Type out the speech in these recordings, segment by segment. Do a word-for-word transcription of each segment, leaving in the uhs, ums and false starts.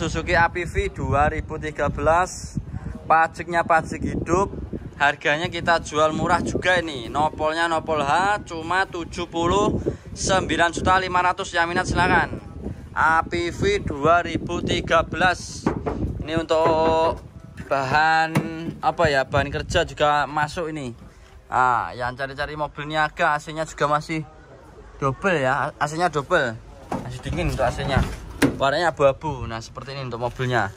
Suzuki A P V dua ribu tiga belas, pajaknya pajak hidup, harganya kita jual murah juga ini, nopolnya nopol H cuma tujuh puluh sembilan juta lima ratus ribu, yang minat silakan. A P V dua ribu tiga belas ini untuk bahan apa ya, bahan kerja juga masuk ini. Ah, yang cari-cari mobil niaga, A C-nya juga masih double ya, A C-nya double, masih dingin untuk A C-nya, warnanya abu-abu. Nah seperti ini untuk mobilnya,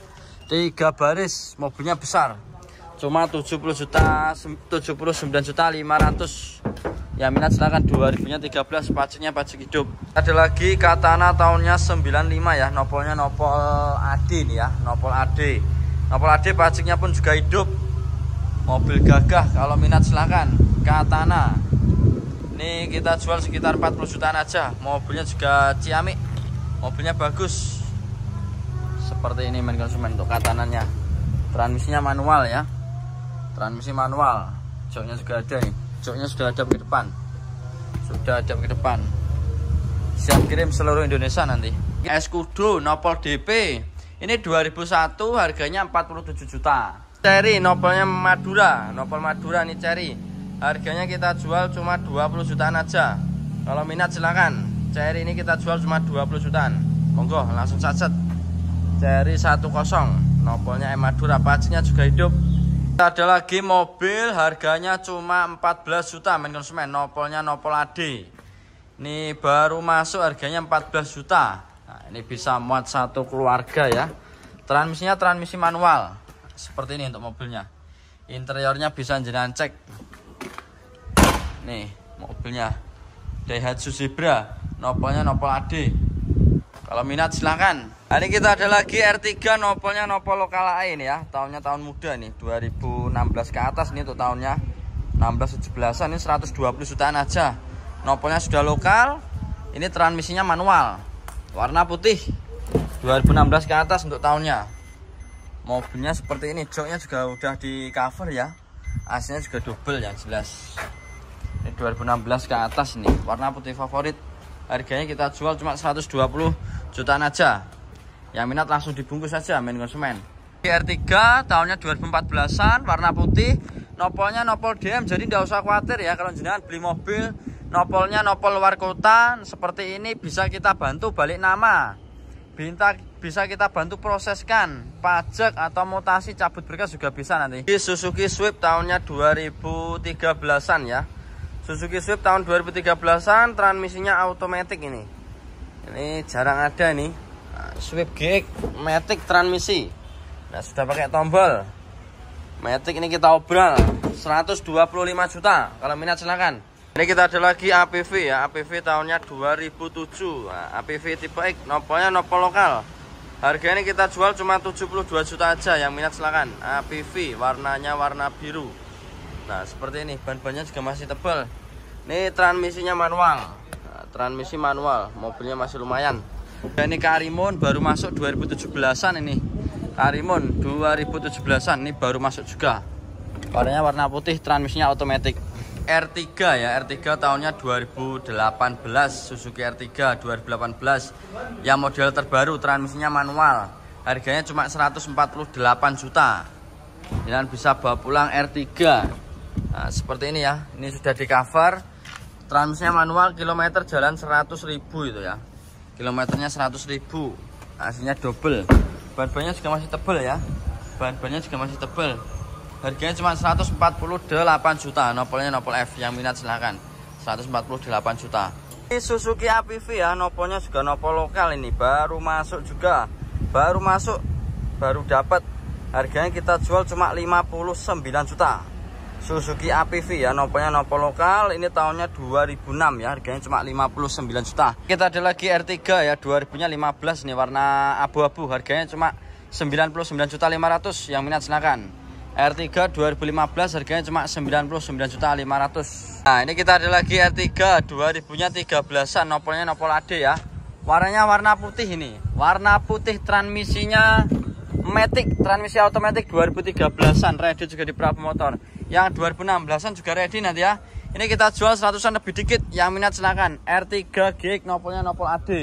tiga baris, mobilnya besar, cuma tujuh puluh sembilan juta lima ratus ribu, yang minat silakan. Dua ribu tiga belas, pajaknya pajak hidup. Ada lagi Katana tahunnya sembilan lima ya, nopolnya nopol A D nih ya, nopol A D. Nopol A D pajaknya pun juga hidup. Mobil gagah, kalau minat silahkan. Katana ini kita jual sekitar empat puluh jutaan aja. Mobilnya juga ciamik, mobilnya bagus. Seperti ini main konsumen untuk Katananya. Transmisinya manual ya, transmisi manual. Joknya juga ada nih, joknya sudah ada ke depan, sudah ada ke depan. Siap kirim seluruh Indonesia nanti. Escudo nopol D P ini dua ribu satu, harganya empat puluh tujuh juta. Ceri nopolnya Madura, nopol Madura nih ceri, harganya kita jual cuma dua puluh jutaan aja. Kalau minat silakan. Ceri ini kita jual cuma dua puluh jutaan, monggo langsung sacet. Ceri sepulu, nopolnya Madura, pajaknya juga hidup. Ada lagi mobil harganya cuma empat belas juta main konsumen, nopolnya nopol A D. Ini baru masuk, harganya empat belas juta. Nah, ini bisa muat satu keluarga ya. Transmisinya transmisi manual. Seperti ini untuk mobilnya. Interiornya bisa jenengan cek. Nih, mobilnya Daihatsu Zebra, nopolnya nopol A D. Kalau minat silahkan. Nah, ini kita ada lagi R tiga, nopolnya nopol lokal A ini ya. Tahunnya tahun muda nih, dua ribu enam belas ke atas nih untuk tahunnya. enam belas tujuh belasan, ini seratus dua puluh jutaan aja. Nopolnya sudah lokal. Ini transmisinya manual, warna putih, dua ribu enam belas ke atas untuk tahunnya. Mobilnya seperti ini, joknya juga udah di cover ya, aslinya juga double yang jelas. Ini dua ribu enam belas ke atas nih, warna putih favorit. Harganya kita jual cuma seratus dua puluh jutaan aja. Yang minat langsung dibungkus saja main konsumen. R tiga tahunnya dua ribu empat belasan, warna putih, nopolnya nopol D M, jadi tidak usah khawatir ya kalau jenengan beli mobil. Nopolnya nopol luar kota, seperti ini bisa kita bantu balik nama, Binta, bisa kita bantu proseskan pajak atau mutasi cabut berkas juga bisa nanti. Di Suzuki Swift tahunnya dua ribu tiga belasan ya, Suzuki Swift tahun dua ribu tiga belasan, transmisinya automatic ini. Ini jarang ada nih, Swift G X Matic transmisi. Nah sudah pakai tombol Matic, ini kita obral seratus dua puluh lima juta. Kalau minat silahkan. Ini kita ada lagi A P V ya, A P V tahunnya dua ribu tujuh, nah, A P V tipe X, nopolnya nopol lokal. Harganya kita jual cuma tujuh puluh dua juta aja, yang minat silakan. A P V warnanya warna biru. Nah seperti ini, ban-bannya juga masih tebal. Ini transmisinya manual, nah, transmisi manual, mobilnya masih lumayan. Dan ini Karimun baru masuk dua ribu tujuh belasan ini, Karimun dua ribu tujuh belasan ini baru masuk juga. Warnanya warna putih, transmisinya otomatis. R tiga ya, R tiga tahunnya dua ribu delapan belas, Suzuki R tiga dua ribu delapan belas yang model terbaru, transmisinya manual. Harganya cuma seratus empat puluh delapan juta. Kalian bisa bawa pulang R tiga. Nah, seperti ini ya, ini sudah di cover, transmisinya manual, kilometer jalan seratus ribu itu ya, kilometernya seratus ribu, aslinya double. Ban-bannya juga masih tebal ya, ban-bannya juga masih tebal. Harganya cuma seratus empat puluh delapan juta, nopolnya nopol F, yang minat silahkan. Seratus empat puluh delapan juta. Ini Suzuki A P V ya, nopolnya juga nopol lokal ini, baru masuk juga, baru masuk, baru dapat. Harganya kita jual cuma lima puluh sembilan juta. Suzuki A P V ya, nopolnya nopol lokal, ini tahunnya dua ribu enam ya, harganya cuma lima puluh sembilan juta. Kita ada lagi R tiga ya, dua ribu lima belas nih, warna abu-abu, harganya cuma sembilan puluh sembilan juta lima ratus ribu, yang minat silahkan. R tiga dua ribu lima belas, harganya cuma sembilan puluh sembilan juta lima ratus ribu. Nah ini kita ada lagi R tiga dua ribu tiga belasan, nopolnya nopol A D ya, warnanya warna putih ini, warna putih, transmisinya Matic, transmisi otomatis dua ribu tiga belasan, ready juga di Prabu Motor. Yang dua ribu enam belasan juga ready nanti ya. Ini kita jual seratusan lebih dikit, yang minat silahkan. R tiga G X, nopolnya nopol A D.